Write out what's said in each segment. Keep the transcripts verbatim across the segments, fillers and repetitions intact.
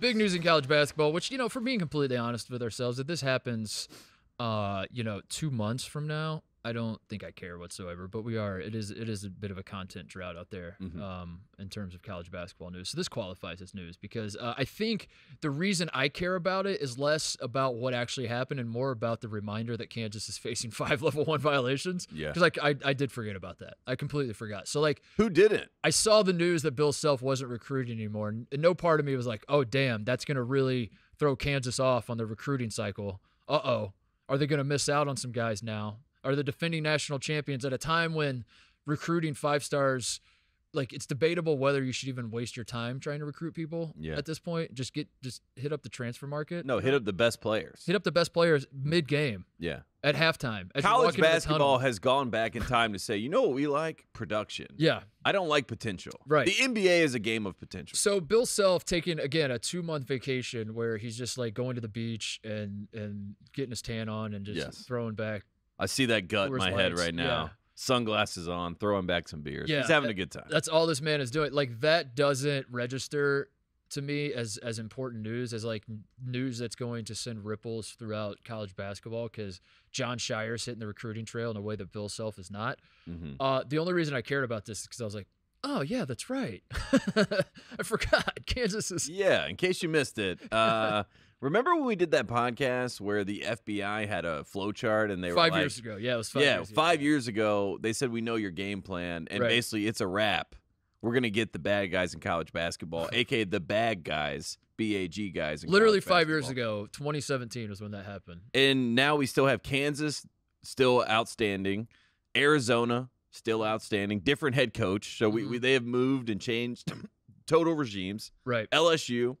Big news in college basketball, which, you know, for being completely honest with ourselves, if this happens, uh, you know, two months from now, I don't think I care whatsoever. But we are. It is. It is a bit of a content drought out there, mm-hmm. um, in terms of college basketball news. So this qualifies as news because uh, I think the reason I care about it is less about what actually happened and more about the reminder that Kansas is facing five level one violations. Yeah. Because like I, I did forget about that. I completely forgot. So like, who didn't? I saw the news that Bill Self wasn't recruiting anymore, and no part of me was like, oh damn, that's gonna really throw Kansas off on the recruiting cycle. Uh oh, are they gonna miss out on some guys now? Are the defending national champions at a time when recruiting five stars, like it's debatable whether you should even waste your time trying to recruit people yeah. at this point. Just get, just hit up the transfer market. No, hit up the best players. Hit up the best players mid game. Yeah. At halftime. College basketball has gone back in time to say, you know what we like? Production. Yeah. I don't like potential. Right. The N B A is a game of potential. So Bill Self taking, again, a two-month vacation where he's just like going to the beach and, and getting his tan on and just yes. throwing back. I see that gut in my legs. Head right now. Yeah. Sunglasses on, throwing back some beers. Yeah, he's having a good time. That's all this man is doing. Like, that doesn't register to me as as important news, as, like, news that's going to send ripples throughout college basketball because John Shire's hitting the recruiting trail in a way that Bill Self is not. Mm-hmm. uh, the only reason I cared about this is because I was like, oh, yeah, that's right. I forgot. Kansas is... Yeah, in case you missed it. Uh Remember when we did that podcast where the F B I had a flow chart and they were like... Five years ago. Yeah, it was five years ago. Yeah, five years ago, they said, we know your game plan. And basically, it's a wrap. We're going to get the bad guys in college basketball, a k a the bad guys, B A G guys. Literally five years ago, twenty seventeen was when that happened. And now we still have Kansas still outstanding, Arizona still outstanding, different head coach. So we, we they have moved and changed total regimes. Right. L S U.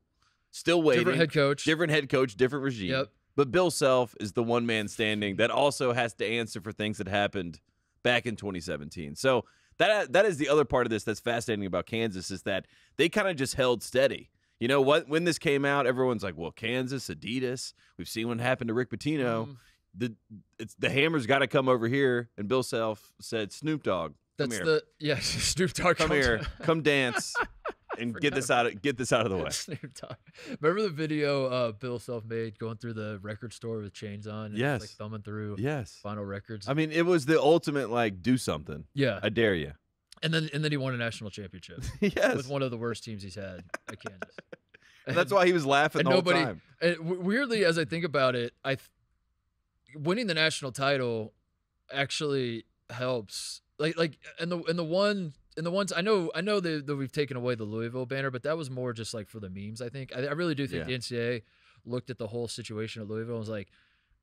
Still waiting. Different head coach. Different head coach, different regime. Yep. But Bill Self is the one man standing that also has to answer for things that happened back in twenty seventeen. So that that is the other part of this that's fascinating about Kansas is that they kind of just held steady. You know what? When this came out, everyone's like, well, Kansas, Adidas. We've seen what happened to Rick Pitino. Um, the it's, the hammer's got to come over here. And Bill Self said, Snoop Dogg, come that's here. The, yeah, Snoop Dogg. Come here. Come dance. And get this out of get this out of the way. Snoop Dogg. Remember the video uh, Bill Self made going through the record store with chains on? And yes. Like thumbing through. Yes. Final records. I mean, it was the ultimate like do something. Yeah. I dare you. And then and then he won a national championship. Yes. With one of the worst teams he's had at Kansas. And, and that's why he was laughing the nobody, whole time. And weirdly, as I think about it, I th winning the national title actually helps. Like like and the and the one. And the ones I know, I know that we've taken away the Louisville banner, but that was more just like for the memes. I think I, I really do think yeah. the N C A A looked at the whole situation at Louisville and was like,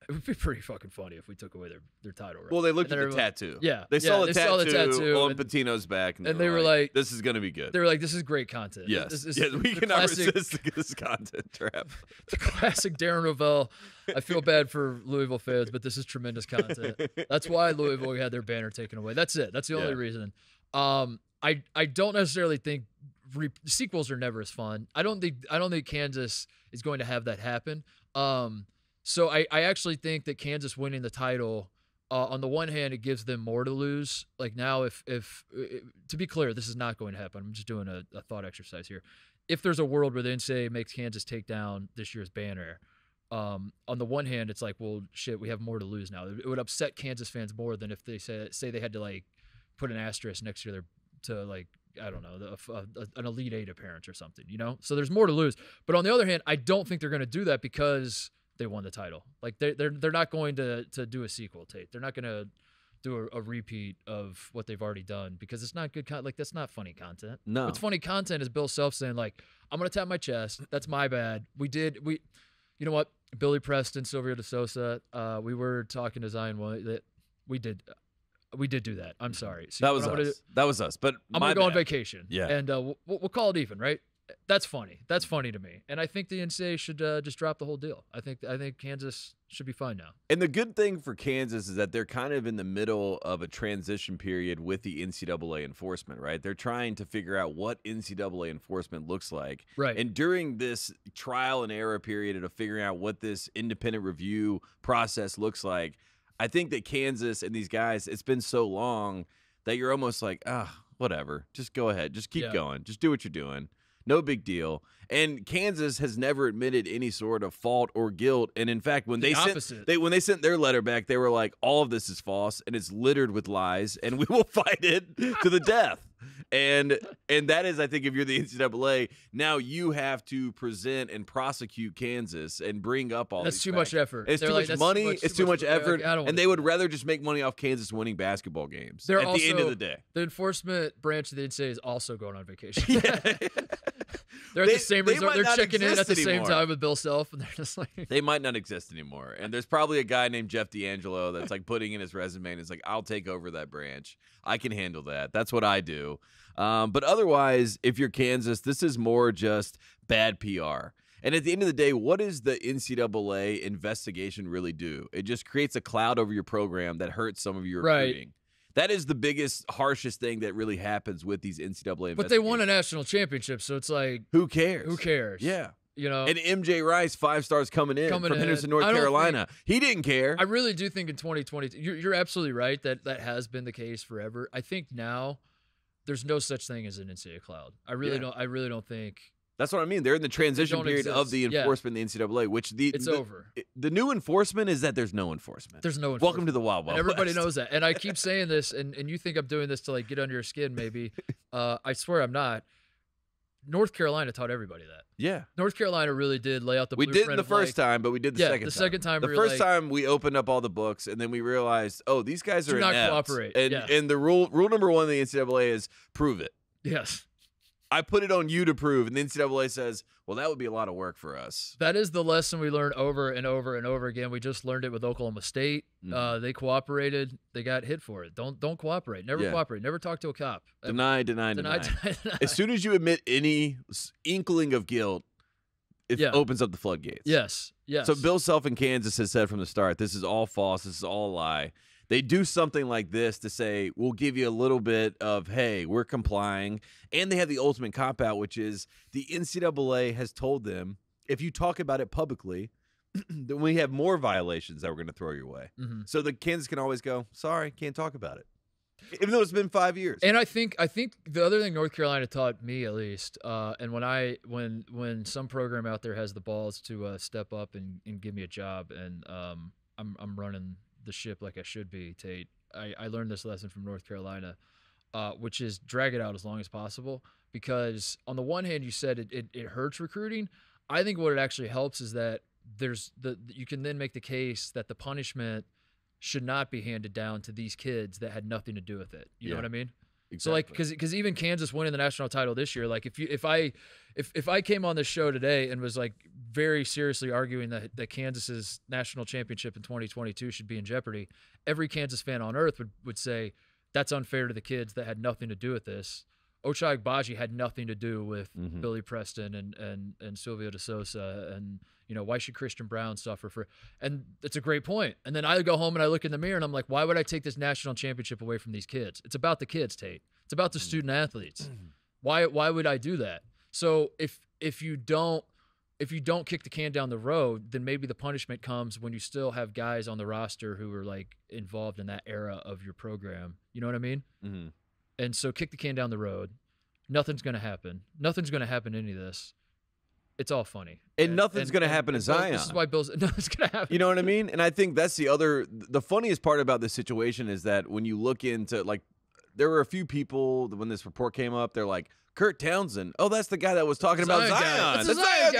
it would be pretty fucking funny if we took away their their title. Right? Well, they looked and at the tattoo. Yeah, they, yeah, saw, the they tattoo saw the tattoo on and, Patino's back, and, and they, they were like, "This is going to be good." They were like, "This is great content." Yes, this, this, yes we cannot classic, resist this content trap. The classic Darren Rovell. I feel bad for Louisville fans, but this is tremendous content. That's why Louisville had their banner taken away. That's it. That's the only yeah. reason. Um, I I don't necessarily think re sequels are never as fun. I don't think I don't think Kansas is going to have that happen. Um, so I I actually think that Kansas winning the title, uh, on the one hand, it gives them more to lose. Like now, if if it, to be clear, this is not going to happen. I'm just doing a, a thought exercise here. If there's a world where the N C A A makes Kansas take down this year's banner, um, on the one hand, it's like, well, shit, we have more to lose now. It would upset Kansas fans more than if they say say they had to like. Put an asterisk next to their to like I don't know the, uh, an Elite Eight appearance or something, you know. So there's more to lose. But on the other hand, I don't think they're going to do that because they won the title. Like they they're they're not going to to do a sequel, Tate. They're not going to do a, a repeat of what they've already done because it's not good. Con like that's not funny content. No, what's funny content is Bill Self saying like, "I'm going to tap my chest. That's my bad. We did we, you know what? Billy Preston, Sylvia De Sosa. Uh, we were talking to Zion White that we did." We did do that. I'm sorry. So that was us. Do, that was us. But I'm gonna go bad. on vacation. Yeah, and uh, we'll, we'll call it even, right? That's funny. That's funny to me. And I think the N C A A should uh, just drop the whole deal. I think I think Kansas should be fine now. And the good thing for Kansas is that they're kind of in the middle of a transition period with the N C A A enforcement, right? They're trying to figure out what N C A A enforcement looks like. Right. And during this trial and error period of figuring out what this independent review process looks like, I think that Kansas and these guys, it's been so long that you're almost like, ah, whatever. Just go ahead. Just keep yeah. going. Just do what you're doing. No big deal. And Kansas has never admitted any sort of fault or guilt. And in fact, when the they sent, they when they sent their letter back, they were like, all of this is false and it's littered with lies and we will fight it to the death. And and that is, I think, if you're the N C double A, now you have to present and prosecute Kansas and bring up all that's these too facts. Much effort. It's too, like, much money, too much money. It's too much, much effort. Like, and they would rather just make money off Kansas winning basketball games. They're at also, the end of the day. The enforcement branch of the N C double A is also going on vacation. Yeah. They're at they, the same resort. They're checking in at the anymore. Same time with Bill Self, and they're just like they might not exist anymore. And there's probably a guy named Jeff D'Angelo that's like putting in his resume and is like, I'll take over that branch. I can handle that. That's what I do. Um, but otherwise, if you're Kansas, this is more just bad P R. And at the end of the day, what does the N C double A investigation really do? It just creates a cloud over your program that hurts some of your recruiting. Right. That is the biggest, harshest thing that really happens with these N C double A investigations. But they won a national championship, so it's like... Who cares? Who cares? Yeah. You know, and M J Rice, five stars coming in coming from in. Henderson, North Carolina. Think, he didn't care. I really do think in twenty twenty, you're, you're absolutely right that that has been the case forever. I think now... There's no such thing as an N C double A cloud. I really yeah. don't. I really don't think. That's what I mean. They're in the transition period exist. Of the enforcement, yeah. in the N C double A, which the it's the, over. The new enforcement is that there's no enforcement. There's no enforcement. Welcome to the Wild Wild and everybody West. Knows that. And I keep saying this, and and you think I'm doing this to like get under your skin, maybe. uh, I swear I'm not. North Carolina taught everybody that. Yeah. North Carolina really did lay out the blueprint. We didn't the first like, time, but we did the yeah, second time. The second time. time the we first like, time we opened up all the books, and then we realized, oh, these guys are not cooperate. And, yeah. and the rule rule number one in the N C double A is prove it. Yes. I put it on you to prove, and the N C double A says, well, that would be a lot of work for us. That is the lesson we learned over and over and over again. We just learned it with Oklahoma State. Mm-hmm. Uh, they cooperated. They got hit for it. Don't don't cooperate. Never yeah. cooperate. Never talk to a cop. Deny, deny, deny, deny. deny, deny. As soon as you admit any inkling of guilt, it yeah. opens up the floodgates. Yes, yes. So Bill Self in Kansas has said from the start, this is all false. This is all a lie. They do something like this to say, we'll give you a little bit of, hey, we're complying. And they have the ultimate cop-out, which is the N C double A has told them, if you talk about it publicly, then we have more violations that we're going to throw your way. Mm-hmm. So the Kansas can always go, sorry, can't talk about it. Even though it's been five years. And I think I think the other thing North Carolina taught me, at least, uh, and when I when when some program out there has the balls to uh, step up and, and give me a job, and um, I'm, I'm running – the ship like I should be, Tate. I, I learned this lesson from North Carolina, uh, which is drag it out as long as possible, because on the one hand, you said it, it, it hurts recruiting. I think what it actually helps is that there's the you can then make the case that the punishment should not be handed down to these kids that had nothing to do with it. You yeah. know what I mean? Exactly. So like, because because even Kansas winning the national title this year, like if you if I if if I came on this show today and was like very seriously arguing that that Kansas's national championship in twenty twenty-two should be in jeopardy, every Kansas fan on earth would would say that's unfair to the kids that had nothing to do with this. Ochagbaji had nothing to do with mm-hmm. Billy Preston and and and Sylvia De Sosa, and you know why should Christian Brown suffer for? And it's a great point. And then I go home and I look in the mirror and I'm like, why would I take this national championship away from these kids? It's about the kids, Tate. It's about the student athletes. Mm-hmm. Why why would I do that? So if if you don't if you don't kick the can down the road, then maybe the punishment comes when you still have guys on the roster who are like involved in that era of your program. You know what I mean? Mm-hmm. And so kick the can down the road. Nothing's going to happen. Nothing's going to happen to any of this. It's all funny. And, and nothing's going to happen to Zion. This is why Bill's nothing's going to happen. You know what I mean? And I think that's the other – the funniest part about this situation is that when you look into – like there were a few people when this report came up, they're like, Kurt Townsend. Oh, that's the guy that was talking Zion about Zion. That's the Zion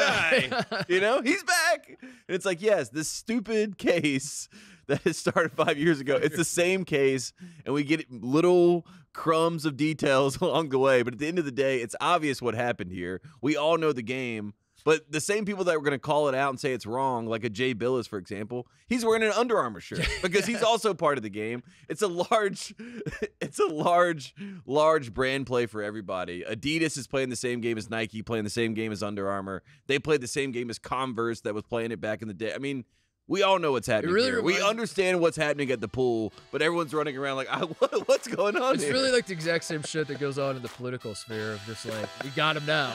guy. guy. You know, he's back. And it's like, yes, this stupid case – that has started five years ago. It's the same case, and we get little crumbs of details along the way. But at the end of the day, it's obvious what happened here. We all know the game. But the same people that were going to call it out and say it's wrong, like a Jay Billis, for example, he's wearing an Under Armour shirt because he's also part of the game. It's a large, it's a large, large brand play for everybody. Adidas is playing the same game as Nike, playing the same game as Under Armour. They played the same game as Converse that was playing it back in the day. I mean, we all know what's happening really here. We understand what's happening at the pool, but everyone's running around like, I, what, what's going on it's here? It's really like the exact same shit that goes on in the political sphere of just like, we got him now.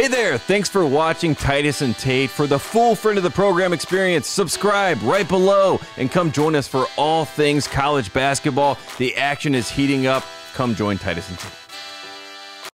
Hey there, thanks for watching Titus and Tate. For the full friend of the program experience, subscribe right below and come join us for all things college basketball. The action is heating up. Come join Titus and Tate.